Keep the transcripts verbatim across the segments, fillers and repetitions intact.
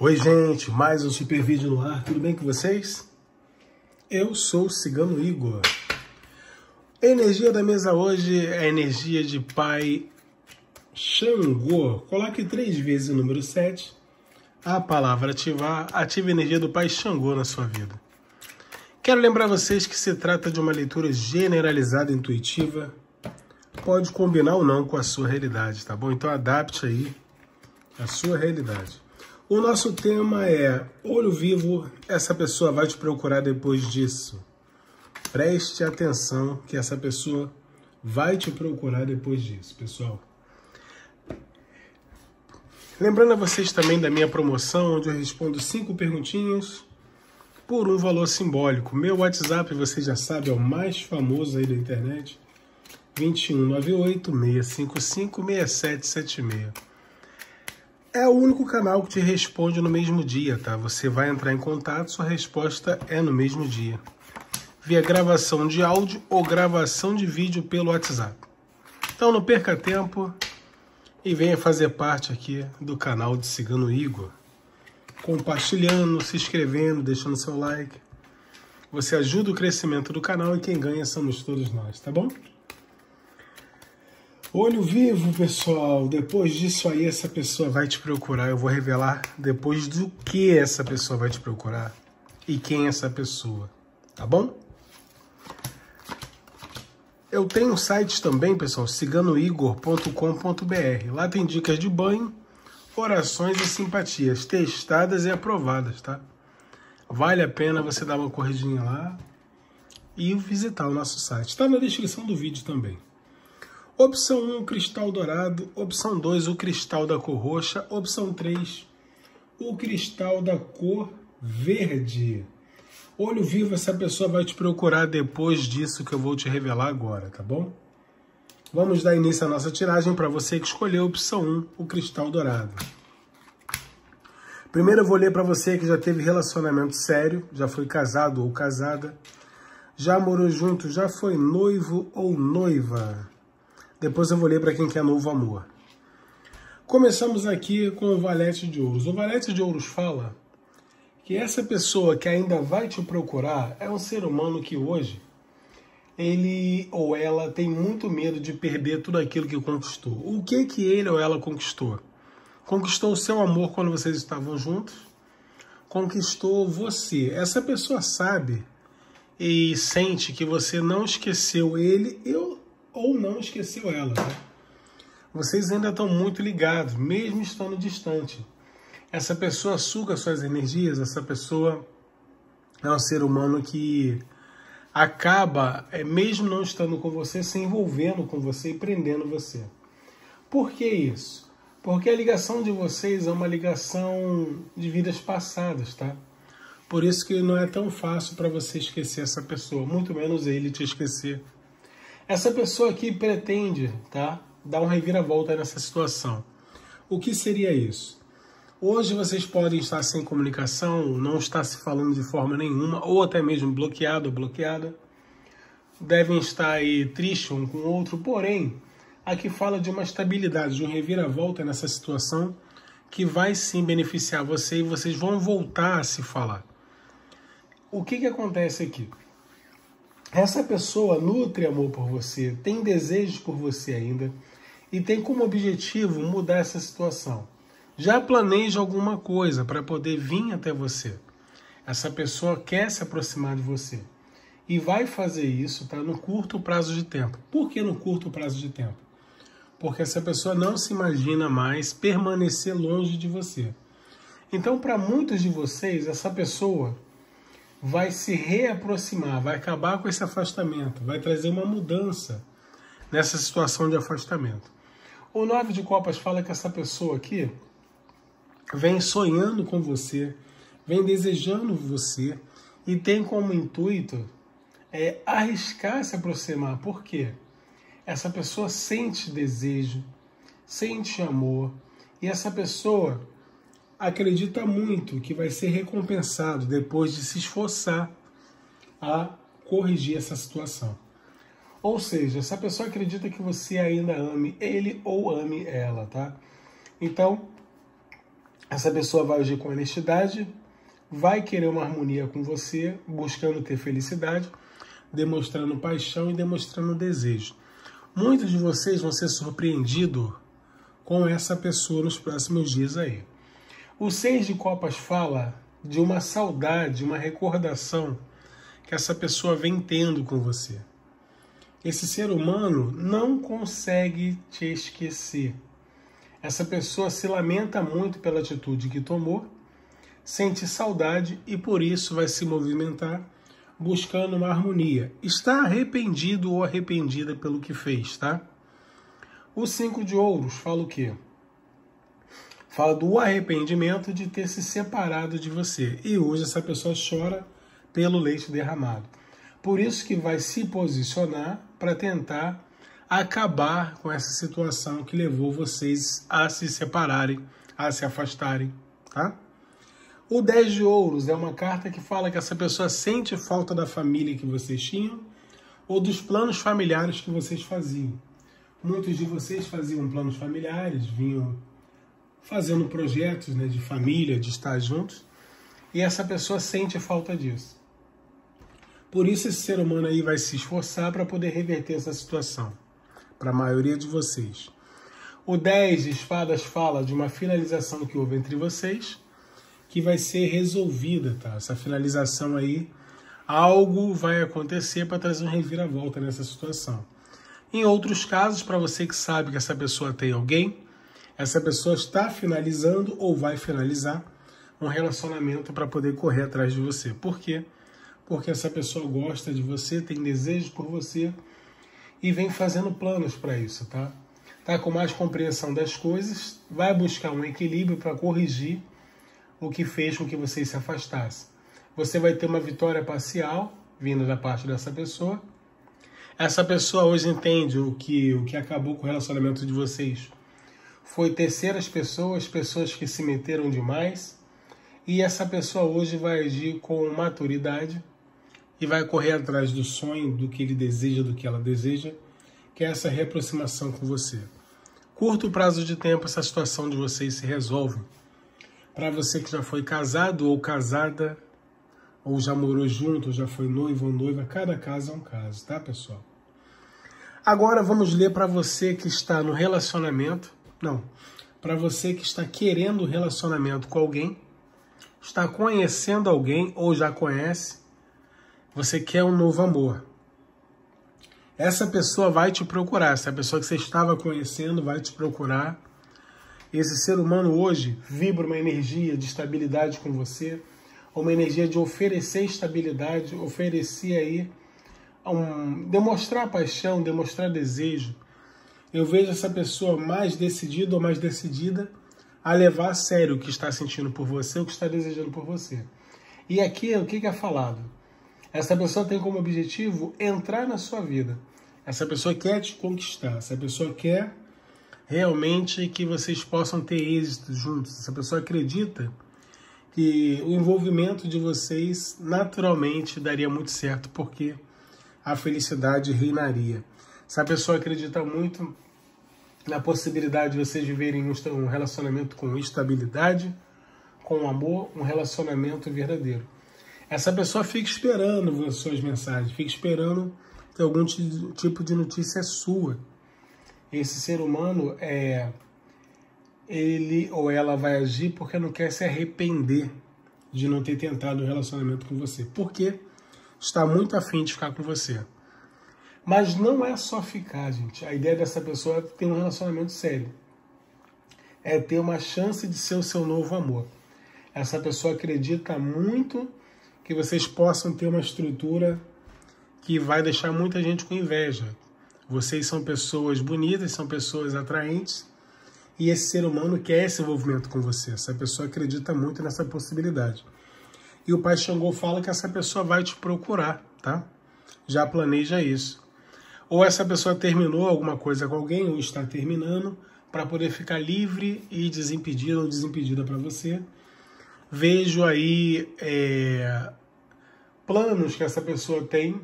Oi gente, mais um super vídeo no ar, tudo bem com vocês? Eu sou o Cigano Igor. A energia da mesa hoje é a energia de Pai Xangô. Coloque três vezes o número sete, a palavra ativar, ative a energia do Pai Xangô na sua vida. Quero lembrar vocês que se trata de uma leitura generalizada, intuitiva, pode combinar ou não com a sua realidade, tá bom? Então adapte aí a sua realidade. O nosso tema é olho vivo, essa pessoa vai te procurar depois disso. Preste atenção que essa pessoa vai te procurar depois disso, pessoal. Lembrando a vocês também da minha promoção, onde eu respondo cinco perguntinhas por um valor simbólico. Meu WhatsApp, você já sabe, é o mais famoso aí da internet, vinte e um, noventa e oito, seiscentos e cinquenta e cinco, sessenta e sete setenta e seis. É o único canal que te responde no mesmo dia, tá? Você vai entrar em contato, sua resposta é no mesmo dia. Via gravação de áudio ou gravação de vídeo pelo WhatsApp. Então não perca tempo e venha fazer parte aqui do canal de Cigano Igor. Compartilhando, se inscrevendo, deixando seu like. Você ajuda o crescimento do canal e quem ganha somos todos nós, tá bom? Olho vivo, pessoal, depois disso aí essa pessoa vai te procurar, eu vou revelar depois do que essa pessoa vai te procurar e quem é essa pessoa, tá bom? Eu tenho um site também, pessoal, cigano igor ponto com ponto br, lá tem dicas de banho, orações e simpatias, testadas e aprovadas, tá? Vale a pena você dar uma corridinha lá e visitar o nosso site, tá na descrição do vídeo também. Opção um, o cristal dourado. Opção dois, o cristal da cor roxa. Opção três, o cristal da cor verde. Olho vivo, essa pessoa vai te procurar depois disso que eu vou te revelar agora, tá bom? Vamos dar início à nossa tiragem para você que escolheu a opção um, o cristal dourado. Primeiro eu vou ler para você que já teve relacionamento sério, já foi casado ou casada, já morou junto, já foi noivo ou noiva. Depois eu vou ler para quem quer novo amor. Começamos aqui com o valete de ouros. O valete de ouros fala que essa pessoa que ainda vai te procurar é um ser humano que hoje ele ou ela tem muito medo de perder tudo aquilo que conquistou. O que que ele ou ela conquistou? Conquistou o seu amor quando vocês estavam juntos. Conquistou você. Essa pessoa sabe e sente que você não esqueceu ele e eu ou não esqueceu ela, né? Vocês ainda estão muito ligados, mesmo estando distante. Essa pessoa suga suas energias, essa pessoa é um ser humano que acaba, mesmo não estando com você, se envolvendo com você e prendendo você. Por que isso? Porque a ligação de vocês é uma ligação de vidas passadas, tá? Por isso que não é tão fácil para você esquecer essa pessoa, muito menos ele te esquecer. Essa pessoa aqui pretende, tá, dar um reviravolta nessa situação. O que seria isso? Hoje vocês podem estar sem comunicação, não estar se falando de forma nenhuma, ou até mesmo bloqueado ou bloqueada. Devem estar aí tristes um com o outro, porém, aqui fala de uma estabilidade, de um reviravolta nessa situação, que vai sim beneficiar você e vocês vão voltar a se falar. O que que acontece aqui? Essa pessoa nutre amor por você, tem desejos por você ainda e tem como objetivo mudar essa situação. Já planeja alguma coisa para poder vir até você. Essa pessoa quer se aproximar de você e vai fazer isso, tá, no curto prazo de tempo. Por que no curto prazo de tempo? Porque essa pessoa não se imagina mais permanecer longe de você. Então, para muitos de vocês, essa pessoa vai se reaproximar, vai acabar com esse afastamento, vai trazer uma mudança nessa situação de afastamento. O nove de copas fala que essa pessoa aqui vem sonhando com você, vem desejando você e tem como intuito é, arriscar se aproximar. Por quê? Essa pessoa sente desejo, sente amor e essa pessoa acredita muito que vai ser recompensado depois de se esforçar a corrigir essa situação. Ou seja, essa pessoa acredita que você ainda ame ele ou ame ela, tá? Então, Essa pessoa vai agir com honestidade, vai querer uma harmonia com você, buscando ter felicidade, demonstrando paixão e demonstrando desejo. Muitos de vocês vão ser surpreendidos com essa pessoa nos próximos dias aí. O Seis de Copas fala de uma saudade, uma recordação que essa pessoa vem tendo com você. Esse ser humano não consegue te esquecer. Essa pessoa se lamenta muito pela atitude que tomou, sente saudade e por isso vai se movimentar buscando uma harmonia. Está arrependido ou arrependida pelo que fez, tá? O Cinco de Ouros fala o quê? Fala do arrependimento de ter se separado de você. E hoje essa pessoa chora pelo leite derramado. Por isso que vai se posicionar para tentar acabar com essa situação que levou vocês a se separarem, a se afastarem, tá? O Dez de Ouros é uma carta que fala que essa pessoa sente falta da família que vocês tinham ou dos planos familiares que vocês faziam. Muitos de vocês faziam planos familiares, vinham fazendo projetos, né, de família, de estar juntos, e essa pessoa sente falta disso. Por isso esse ser humano aí vai se esforçar para poder reverter essa situação, para a maioria de vocês. O Dez de Espadas fala de uma finalização que houve entre vocês, que vai ser resolvida, tá? Essa finalização aí, algo vai acontecer para trazer um reviravolta nessa situação. Em outros casos, para você que sabe que essa pessoa tem alguém, essa pessoa está finalizando ou vai finalizar um relacionamento para poder correr atrás de você. Por quê? Porque essa pessoa gosta de você, tem desejo por você e vem fazendo planos para isso, tá? Tá com mais compreensão das coisas, vai buscar um equilíbrio para corrigir o que fez com que vocês se afastassem. Você vai ter uma vitória parcial vindo da parte dessa pessoa. Essa pessoa hoje entende o que, o que acabou com o relacionamento de vocês. Foi terceiras pessoas, pessoas que se meteram demais. E essa pessoa hoje vai agir com maturidade e vai correr atrás do sonho, do que ele deseja, do que ela deseja, que é essa reaproximação com você. Curto prazo de tempo, essa situação de vocês se resolve. Para você que já foi casado ou casada, ou já morou junto, ou já foi noivo ou noiva, cada caso é um caso, tá, pessoal? Agora vamos ler para você que está no relacionamento, não, para você que está querendo relacionamento com alguém, está conhecendo alguém ou já conhece, você quer um novo amor. Essa pessoa vai te procurar, essa pessoa que você estava conhecendo vai te procurar. Esse ser humano hoje vibra uma energia de estabilidade com você, uma energia de oferecer estabilidade, oferecer aí, um, demonstrar paixão, demonstrar desejo. Eu vejo essa pessoa mais decidida ou mais decidida a levar a sério o que está sentindo por você, o que está desejando por você. E aqui, o que é falado? Essa pessoa tem como objetivo entrar na sua vida. Essa pessoa quer te conquistar, essa pessoa quer realmente que vocês possam ter êxito juntos. Essa pessoa acredita que o envolvimento de vocês naturalmente daria muito certo, porque a felicidade reinaria. Essa pessoa acredita muito na possibilidade de vocês viverem um relacionamento com estabilidade, com amor, um relacionamento verdadeiro. Essa pessoa fica esperando as suas mensagens, fica esperando ter algum tipo de notícia sua. Esse ser humano, é, ele ou ela vai agir porque não quer se arrepender de não ter tentado um relacionamento com você. Porque está muito afim de ficar com você. Mas não é só ficar, gente. A ideia dessa pessoa é ter um relacionamento sério. É ter uma chance de ser o seu novo amor. Essa pessoa acredita muito que vocês possam ter uma estrutura que vai deixar muita gente com inveja. Vocês são pessoas bonitas, são pessoas atraentes, e esse ser humano quer esse envolvimento com você. Essa pessoa acredita muito nessa possibilidade. E o Pai Xangô fala que essa pessoa vai te procurar, tá? Já planeja isso. Ou essa pessoa terminou alguma coisa com alguém, ou está terminando, para poder ficar livre e desimpedida ou desimpedida para você. Vejo aí é, planos que essa pessoa tem,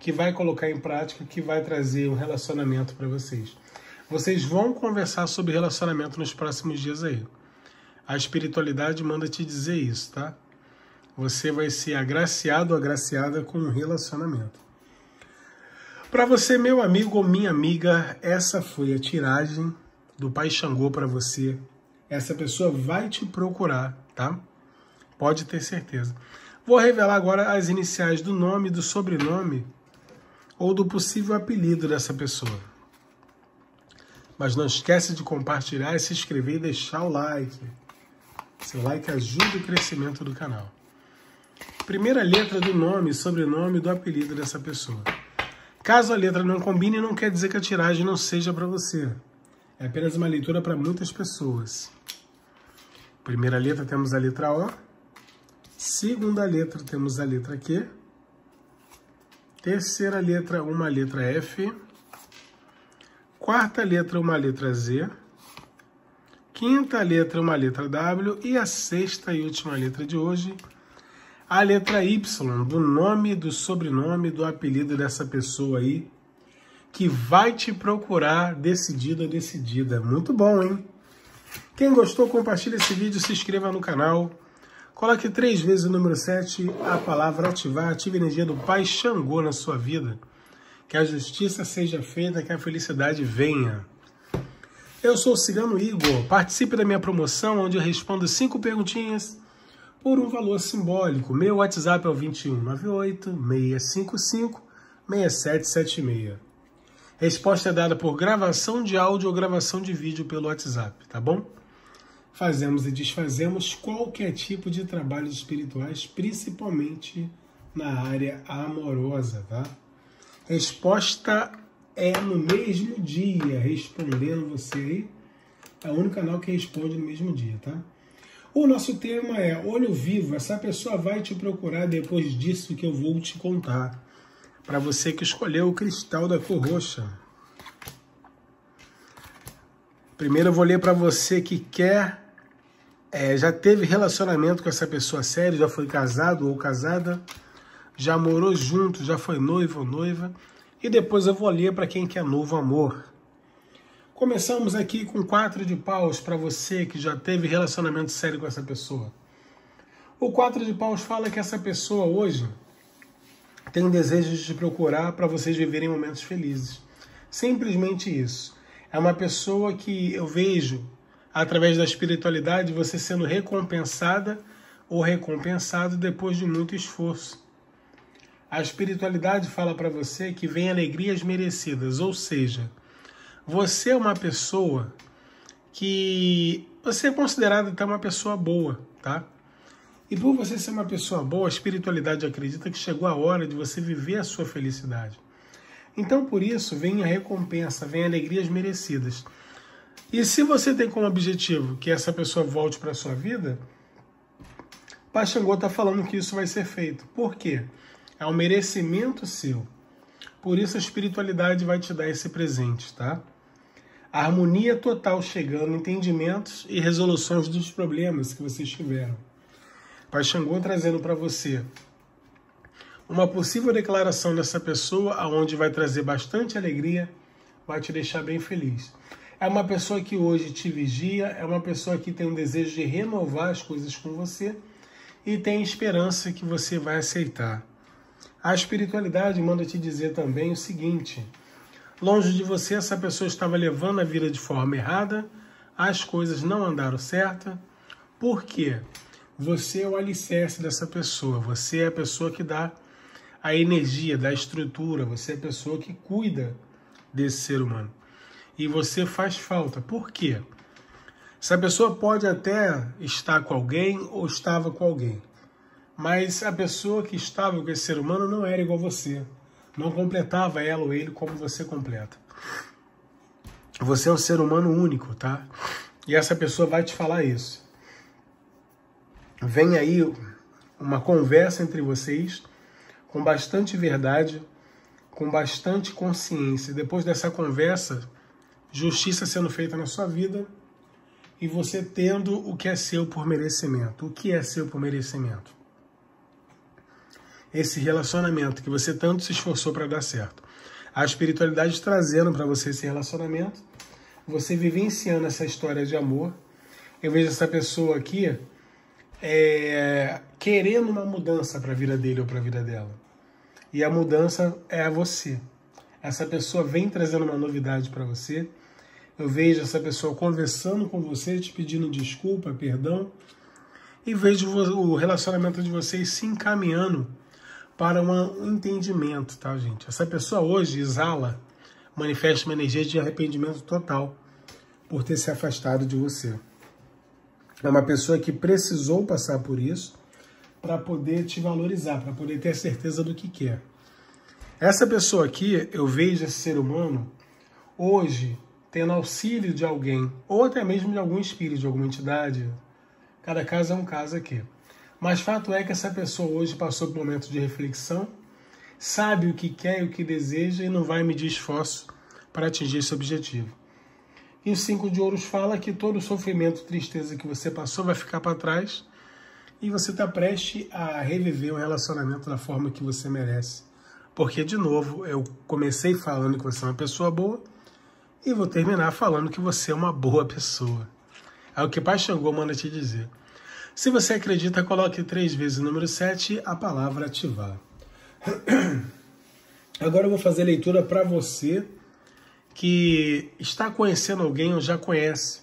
que vai colocar em prática, que vai trazer um relacionamento para vocês. Vocês vão conversar sobre relacionamento nos próximos dias aí. A espiritualidade manda te dizer isso, tá? Você vai ser agraciado ou agraciada com um relacionamento. Para você, meu amigo ou minha amiga, essa foi a tiragem do Pai Xangô para você. Essa pessoa vai te procurar, tá? Pode ter certeza. Vou revelar agora as iniciais do nome, do sobrenome ou do possível apelido dessa pessoa. Mas não esquece de compartilhar, se inscrever e deixar o like. Seu like ajuda o crescimento do canal. Primeira letra do nome, sobrenome e do apelido dessa pessoa. Caso a letra não combine, não quer dizer que a tiragem não seja para você. É apenas uma leitura para muitas pessoas. Primeira letra temos a letra O. Segunda letra temos a letra Q. Terceira letra uma letra F. Quarta letra uma letra Z. Quinta letra uma letra W. E a sexta e última letra de hoje, a letra Y, do nome, do sobrenome, do apelido dessa pessoa aí, que vai te procurar decidido ou decidida. Muito bom, hein? Quem gostou, compartilha esse vídeo, se inscreva no canal. Coloque três vezes o número sete, a palavra ativar, ative a energia do Pai Xangô na sua vida. Que a justiça seja feita, que a felicidade venha. Eu sou o Cigano Igor, participe da minha promoção, onde eu respondo cinco perguntinhas por um valor simbólico. Meu WhatsApp é o vinte e um, noventa e oito, seiscentos e cinquenta e cinco, sessenta e sete setenta e seis. Resposta é dada por gravação de áudio ou gravação de vídeo pelo WhatsApp, tá bom? Fazemos e desfazemos qualquer tipo de trabalhos espirituais, principalmente na área amorosa, tá? Resposta é no mesmo dia, respondendo você aí. É o único canal que responde no mesmo dia, tá? O nosso tema é olho vivo, essa pessoa vai te procurar depois disso que eu vou te contar. Para você que escolheu o cristal da cor roxa. Primeiro eu vou ler para você que quer, é, já teve relacionamento com essa pessoa sério, já foi casado ou casada, já morou junto, já foi noivo ou noiva. E depois eu vou ler para quem quer novo amor. Começamos aqui com quatro de paus para você que já teve relacionamento sério com essa pessoa. O quatro de paus fala que essa pessoa hoje tem desejo de te procurar para vocês viverem momentos felizes. Simplesmente isso. É uma pessoa que eu vejo, através da espiritualidade, você sendo recompensada ou recompensado depois de muito esforço. A espiritualidade fala para você que vem alegrias merecidas, ou seja, você é uma pessoa que... Você é considerada até uma pessoa boa, tá? E por você ser uma pessoa boa, a espiritualidade acredita que chegou a hora de você viver a sua felicidade. Então, por isso, vem a recompensa, vem alegrias merecidas. E se você tem como objetivo que essa pessoa volte para a sua vida, Pai Xangô está falando que isso vai ser feito. Por quê? É um merecimento seu. Por isso a espiritualidade vai te dar esse presente, tá? Harmonia total chegando, entendimentos e resoluções dos problemas que vocês tiveram. Pai Xangô trazendo para você uma possível declaração dessa pessoa, aonde vai trazer bastante alegria, vai te deixar bem feliz. É uma pessoa que hoje te vigia, é uma pessoa que tem um desejo de renovar as coisas com você e tem esperança que você vai aceitar. A espiritualidade manda te dizer também o seguinte, longe de você essa pessoa estava levando a vida de forma errada, as coisas não andaram certa, por quê? Você é o alicerce dessa pessoa, você é a pessoa que dá a energia, dá a estrutura, você é a pessoa que cuida desse ser humano. E você faz falta, por quê? Essa pessoa pode até estar com alguém ou estava com alguém, mas a pessoa que estava com esse ser humano não era igual a você, não completava ela ou ele como você completa. Você é um ser humano único, tá? E essa pessoa vai te falar isso. Vem aí uma conversa entre vocês com bastante verdade, com bastante consciência. Depois dessa conversa, justiça sendo feita na sua vida e você tendo o que é seu por merecimento. O que é seu por merecimento? Esse relacionamento que você tanto se esforçou para dar certo. A espiritualidade trazendo para você esse relacionamento, você vivenciando essa história de amor, eu vejo essa pessoa aqui é, querendo uma mudança para a vida dele ou para a vida dela. E a mudança é a você. Essa pessoa vem trazendo uma novidade para você. Eu vejo essa pessoa conversando com você, te pedindo desculpa, perdão. E vejo o relacionamento de vocês se encaminhando para um entendimento, tá, gente? Essa pessoa hoje exala, manifesta uma energia de arrependimento total por ter se afastado de você. É uma pessoa que precisou passar por isso para poder te valorizar, para poder ter a certeza do que quer. Essa pessoa aqui, eu vejo esse ser humano hoje tendo auxílio de alguém, ou até mesmo de algum espírito, de alguma entidade. Cada caso é um caso aqui. Mas fato é que essa pessoa hoje passou por um momento de reflexão, sabe o que quer e o que deseja e não vai medir esforço para atingir esse objetivo. E o cinco de ouros fala que todo o sofrimento, tristeza que você passou vai ficar para trás e você está prestes a reviver o relacionamento da forma que você merece. Porque, de novo, eu comecei falando que você é uma pessoa boa e vou terminar falando que você é uma boa pessoa. É o que Pai Xangô manda te dizer. Se você acredita, coloque três vezes o número sete, a palavra ativar. Agora eu vou fazer a leitura para você que está conhecendo alguém ou já conhece,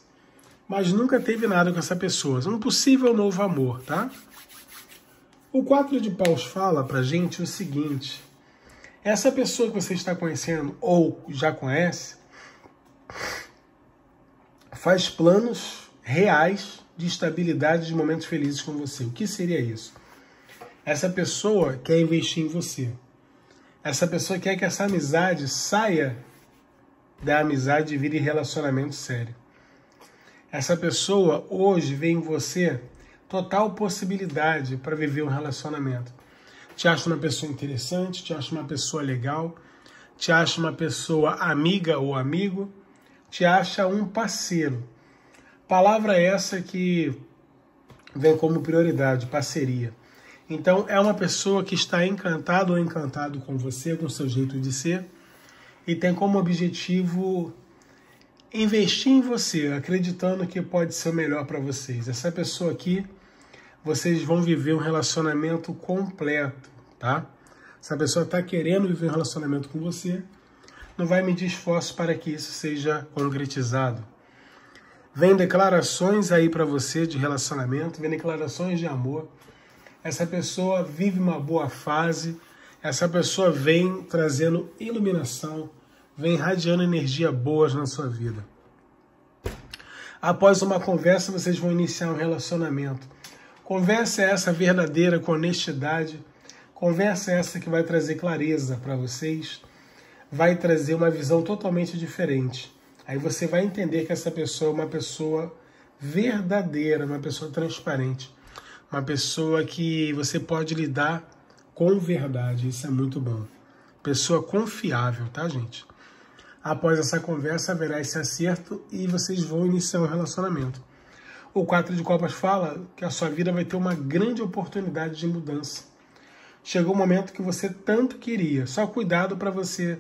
mas nunca teve nada com essa pessoa. Um possível novo amor, tá? O quatro de paus fala pra gente o seguinte. Essa pessoa que você está conhecendo ou já conhece faz planos reais de estabilidade de momentos felizes com você. O que seria isso? Essa pessoa quer investir em você. Essa pessoa quer que essa amizade saia da amizade e vire relacionamento sério. Essa pessoa hoje vê em você total possibilidade para viver um relacionamento. Te acha uma pessoa interessante, te acha uma pessoa legal, te acha uma pessoa amiga ou amigo, te acha um parceiro. Palavra essa que vem como prioridade, parceria. Então, é uma pessoa que está encantada ou encantado com você, com o seu jeito de ser, e tem como objetivo investir em você, acreditando que pode ser o melhor para vocês. Essa pessoa aqui, vocês vão viver um relacionamento completo, tá? Essa pessoa está querendo viver um relacionamento com você, não vai medir esforço para que isso seja concretizado. Vem declarações aí para você de relacionamento, vem declarações de amor. Essa pessoa vive uma boa fase, essa pessoa vem trazendo iluminação, vem irradiando energia boas na sua vida. Após uma conversa, vocês vão iniciar um relacionamento. Conversa é essa verdadeira, com honestidade. Conversa é essa que vai trazer clareza para vocês, vai trazer uma visão totalmente diferente. Aí você vai entender que essa pessoa é uma pessoa verdadeira, uma pessoa transparente, uma pessoa que você pode lidar com verdade, isso é muito bom. Pessoa confiável, tá, gente? Após essa conversa, haverá esse acerto e vocês vão iniciar um relacionamento. O quatro de copas fala que a sua vida vai ter uma grande oportunidade de mudança. Chegou o momento que você tanto queria, só cuidado para você...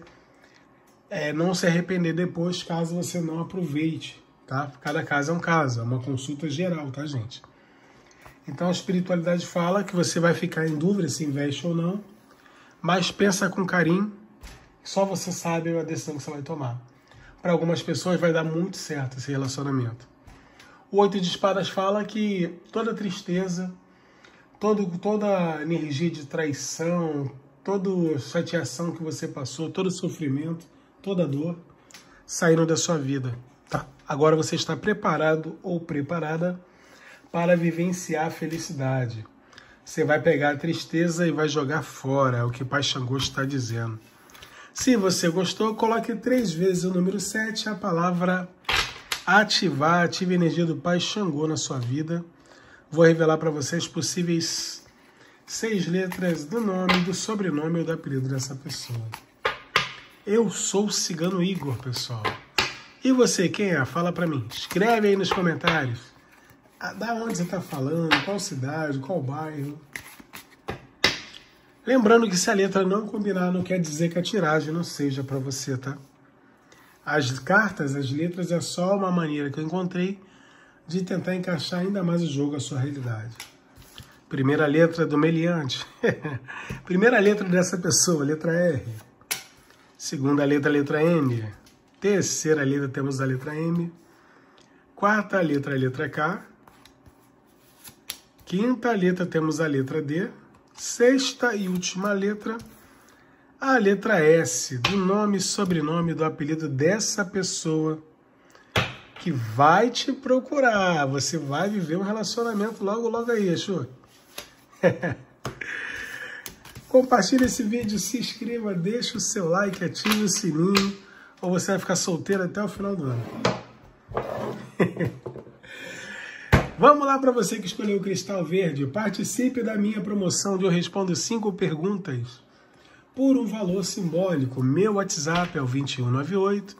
É, não se arrepender depois, caso você não aproveite, tá? Cada caso é um caso, é uma consulta geral, tá, gente? Então a espiritualidade fala que você vai ficar em dúvida se investe ou não, mas pensa com carinho, só você sabe a decisão que você vai tomar. Para algumas pessoas vai dar muito certo esse relacionamento. O oito de espadas fala que toda tristeza, todo, toda energia de traição, toda chateação que você passou, todo sofrimento, toda dor saindo da sua vida, tá? Agora você está preparado ou preparada para vivenciar a felicidade. Você vai pegar a tristeza e vai jogar fora, é o que Pai Xangô está dizendo. Se você gostou, coloque três vezes o número sete, a palavra ativar, ative a energia do Pai Xangô na sua vida. Vou revelar para vocês possíveis seis letras do nome, do sobrenome ou do apelido dessa pessoa. Eu sou o Cigano Igor, pessoal. E você, quem é? Fala pra mim. Escreve aí nos comentários. Da onde você tá falando, qual cidade, qual bairro. Lembrando que se a letra não combinar, não quer dizer que a tiragem não seja pra você, tá? As cartas, as letras, é só uma maneira que eu encontrei de tentar encaixar ainda mais o jogo à sua realidade. Primeira letra do meliante. Primeira letra dessa pessoa, letra R. Segunda letra, letra M. Terceira letra, temos a letra M. Quarta letra, letra K. Quinta letra, temos a letra D. Sexta e última letra, a letra S, do nome e sobrenome do apelido dessa pessoa que vai te procurar. Você vai viver um relacionamento logo, logo aí, Exu. Compartilhe esse vídeo, se inscreva, deixa o seu like, ative o sininho, ou você vai ficar solteiro até o final do ano. Vamos lá para você que escolheu o Cristal Verde. Participe da minha promoção onde eu respondo cinco perguntas por um valor simbólico. Meu WhatsApp é o dois um nove oito,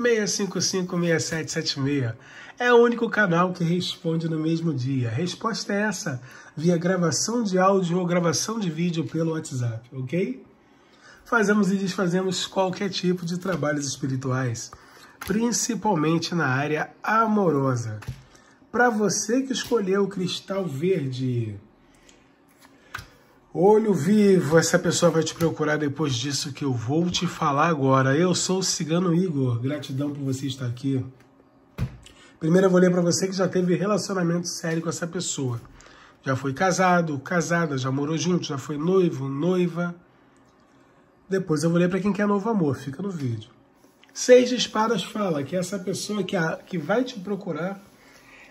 seis cinco cinco, seis sete sete seis. É o único canal que responde no mesmo dia. A resposta é essa, via gravação de áudio ou gravação de vídeo pelo WhatsApp, ok? Fazemos e desfazemos qualquer tipo de trabalhos espirituais, principalmente na área amorosa. Para você que escolheu o Cristal Verde, olho vivo, essa pessoa vai te procurar depois disso que eu vou te falar agora. Eu sou o Cigano Igor, gratidão por você estar aqui. Primeiro eu vou ler para você que já teve relacionamento sério com essa pessoa. Já foi casado, casada, já morou junto, já foi noivo, noiva. Depois eu vou ler para quem quer novo amor, fica no vídeo. Seis de espadas fala que essa pessoa que, a, que vai te procurar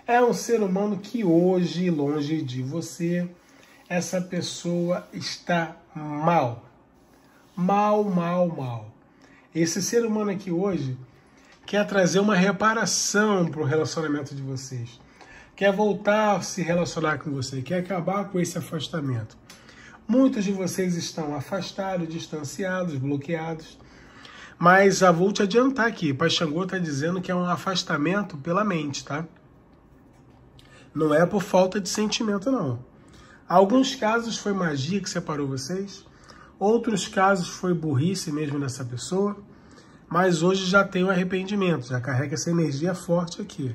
é um ser humano que hoje, longe de você, essa pessoa está mal, mal, mal, mal. Esse ser humano aqui hoje quer trazer uma reparação para o relacionamento de vocês, quer voltar a se relacionar com você, quer acabar com esse afastamento. Muitos de vocês estão afastados, distanciados, bloqueados, mas já vou te adiantar aqui, Pai Xangô está dizendo que é um afastamento pela mente, tá? Não é por falta de sentimento, não. Alguns casos foi magia que separou vocês, outros casos foi burrice mesmo dessa pessoa, mas hoje já tem o arrependimento, já carrega essa energia forte aqui.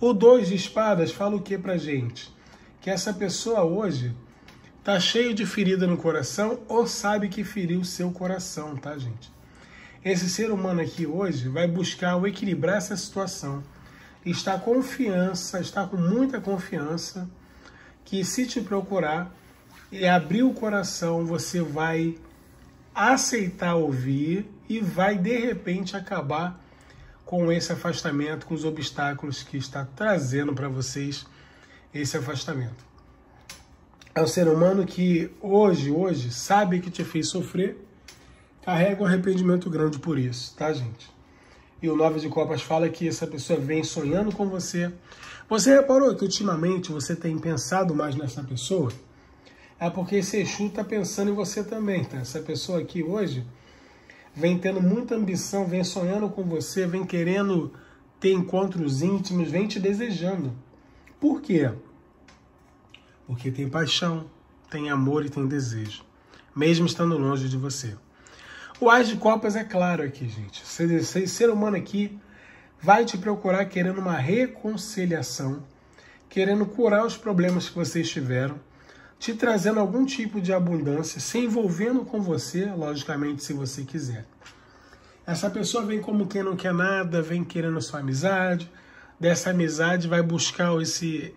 O dois de espadas fala o que pra gente? Que essa pessoa hoje tá cheio de ferida no coração ou sabe que feriu seu coração, tá, gente? Esse ser humano aqui hoje vai buscar equilibrar essa situação, está confiança, está com muita confiança, que se te procurar e abrir o coração, você vai aceitar ouvir e vai, de repente, acabar com esse afastamento, com os obstáculos que está trazendo para vocês esse afastamento. É um ser humano que hoje, hoje, sabe que te fez sofrer, carrega um arrependimento grande por isso, tá, gente? E o nove de copas fala que essa pessoa vem sonhando com você. Você reparou que ultimamente você tem pensado mais nessa pessoa? É porque esse Exu está pensando em você também, tá? Essa pessoa aqui hoje vem tendo muita ambição, vem sonhando com você, vem querendo ter encontros íntimos, vem te desejando. Por quê? Porque tem paixão, tem amor e tem desejo, mesmo estando longe de você. O As de Copas é claro aqui, gente. Esse ser humano aqui vai te procurar querendo uma reconciliação, querendo curar os problemas que vocês tiveram, te trazendo algum tipo de abundância, se envolvendo com você, logicamente, se você quiser. Essa pessoa vem como quem não quer nada, vem querendo sua amizade, dessa amizade vai buscar esse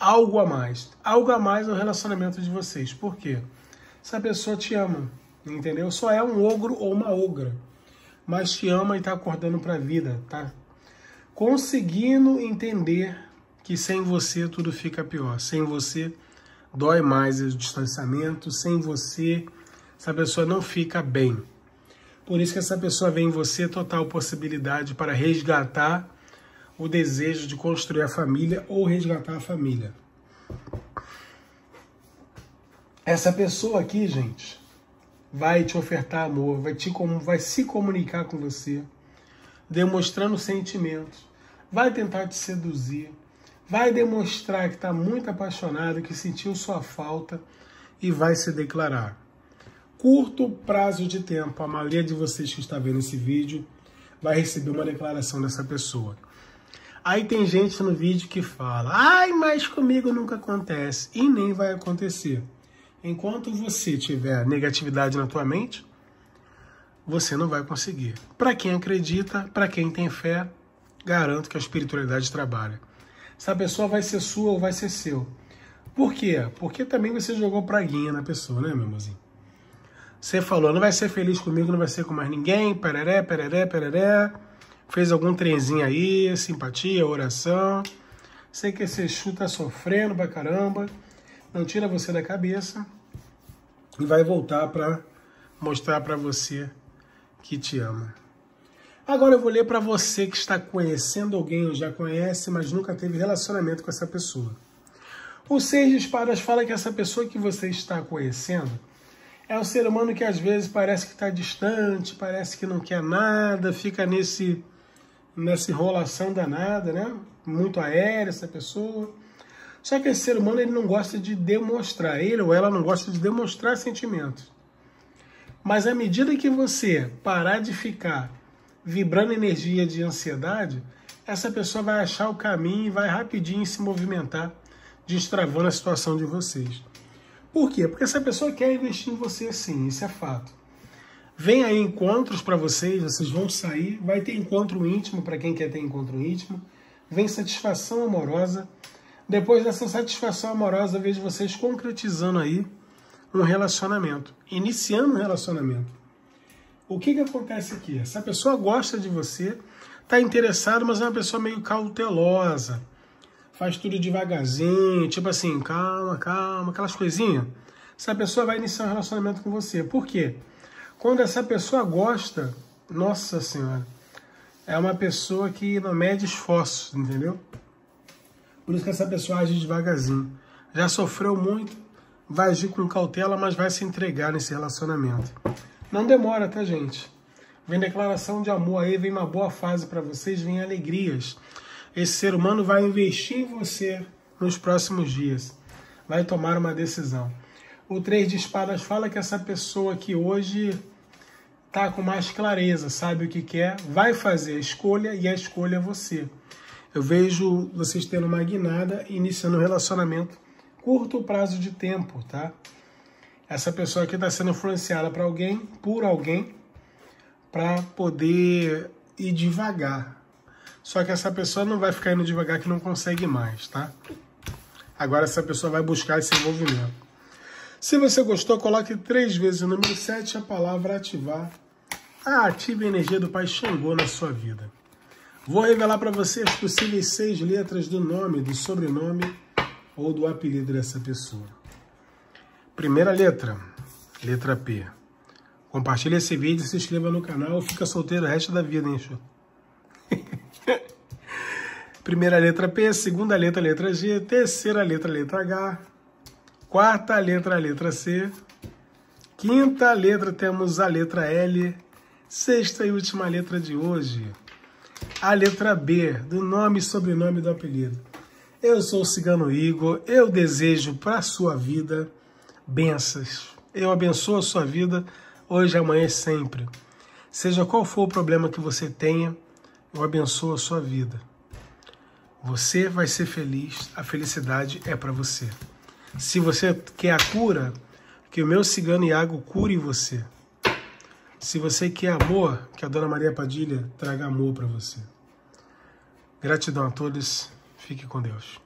algo a mais, algo a mais no relacionamento de vocês. Por quê? Essa pessoa te ama. Entendeu? Só é um ogro ou uma ogra, mas te ama e está acordando para a vida, tá? Conseguindo entender que sem você tudo fica pior, sem você dói mais o distanciamento, sem você essa pessoa não fica bem. Por isso que essa pessoa vê em você total possibilidade para resgatar o desejo de construir a família ou resgatar a família. Essa pessoa aqui, gente, vai te ofertar amor, vai, te, vai se comunicar com você, demonstrando sentimentos, vai tentar te seduzir, vai demonstrar que está muito apaixonado, que sentiu sua falta e vai se declarar. Curto prazo de tempo, a maioria de vocês que está vendo esse vídeo vai receber uma declaração dessa pessoa. Aí tem gente no vídeo que fala, ai, mas comigo nunca acontece, e nem vai acontecer. Enquanto você tiver negatividade na tua mente, você não vai conseguir. Para quem acredita, para quem tem fé, garanto que a espiritualidade trabalha. Essa pessoa vai ser sua ou vai ser seu. Por quê? Porque também você jogou praguinha na pessoa, né, meu mozinho? Você falou, não vai ser feliz comigo, não vai ser com mais ninguém, pereré, pereré, pereré. Fez algum trenzinho aí, simpatia, oração. Sei que esse Exu tá sofrendo pra caramba. Não tira você da cabeça. E vai voltar pra mostrar pra você que te ama. Agora eu vou ler pra você que está conhecendo alguém, ou já conhece, mas nunca teve relacionamento com essa pessoa. O Seis de Espadas fala que essa pessoa que você está conhecendo é um ser humano que às vezes parece que tá distante, parece que não quer nada, fica nesse... nessa enrolação danada, né? Muito aérea essa pessoa. Só que esse ser humano, ele não gosta de demonstrar, ele ou ela não gosta de demonstrar sentimentos. Mas à medida que você parar de ficar vibrando energia de ansiedade, essa pessoa vai achar o caminho e vai rapidinho se movimentar, destravando a situação de vocês. Por quê? Porque essa pessoa quer investir em você, sim, isso é fato. Vem aí encontros para vocês, vocês vão sair, vai ter encontro íntimo para quem quer ter encontro íntimo, vem satisfação amorosa, depois dessa satisfação amorosa eu vejo vocês concretizando aí um relacionamento, iniciando um relacionamento. O que que acontece aqui? Essa pessoa gosta de você, está interessada, mas é uma pessoa meio cautelosa, faz tudo devagarzinho, tipo assim, calma, calma, aquelas coisinhas. Essa pessoa vai iniciar um relacionamento com você, por quê? Quando essa pessoa gosta, nossa senhora, é uma pessoa que não mede esforços, entendeu? Por isso que essa pessoa age devagarzinho. Já sofreu muito, vai agir com cautela, mas vai se entregar nesse relacionamento. Não demora, tá, gente? Vem declaração de amor aí, vem uma boa fase para vocês, vem alegrias. Esse ser humano vai investir em você nos próximos dias. Vai tomar uma decisão. O Três de Espadas fala que essa pessoa que hoje está com mais clareza, sabe o que quer, vai fazer a escolha e a escolha é você. Eu vejo vocês tendo uma guinada e iniciando um relacionamento curto prazo de tempo, tá? Essa pessoa aqui está sendo influenciada para alguém, por alguém, para poder ir devagar. Só que essa pessoa não vai ficar indo devagar que não consegue mais, tá? Agora essa pessoa vai buscar esse envolvimento. Se você gostou, coloque três vezes o número sete, a palavra ativar. Ah, ative a energia do Pai Xangô na sua vida. Vou revelar para você as possíveis seis letras do nome, do sobrenome ou do apelido dessa pessoa. Primeira letra, letra P. Compartilhe esse vídeo, se inscreva no canal, fica solteiro o resto da vida, hein, show? Primeira letra P, segunda letra, letra G, terceira letra, letra H. Quarta letra, a letra C. Quinta letra, temos a letra L. Sexta e última letra de hoje, a letra B, do nome e sobrenome do apelido. Eu sou o Cigano Igor, eu desejo para a sua vida bênçãos. Eu abençoo a sua vida, hoje, amanhã e sempre. Seja qual for o problema que você tenha, eu abençoo a sua vida. Você vai ser feliz, a felicidade é para você. Se você quer a cura, que o meu cigano Iago cure você. Se você quer amor, que a Dona Maria Padilha traga amor para você. Gratidão a todos. Fique com Deus.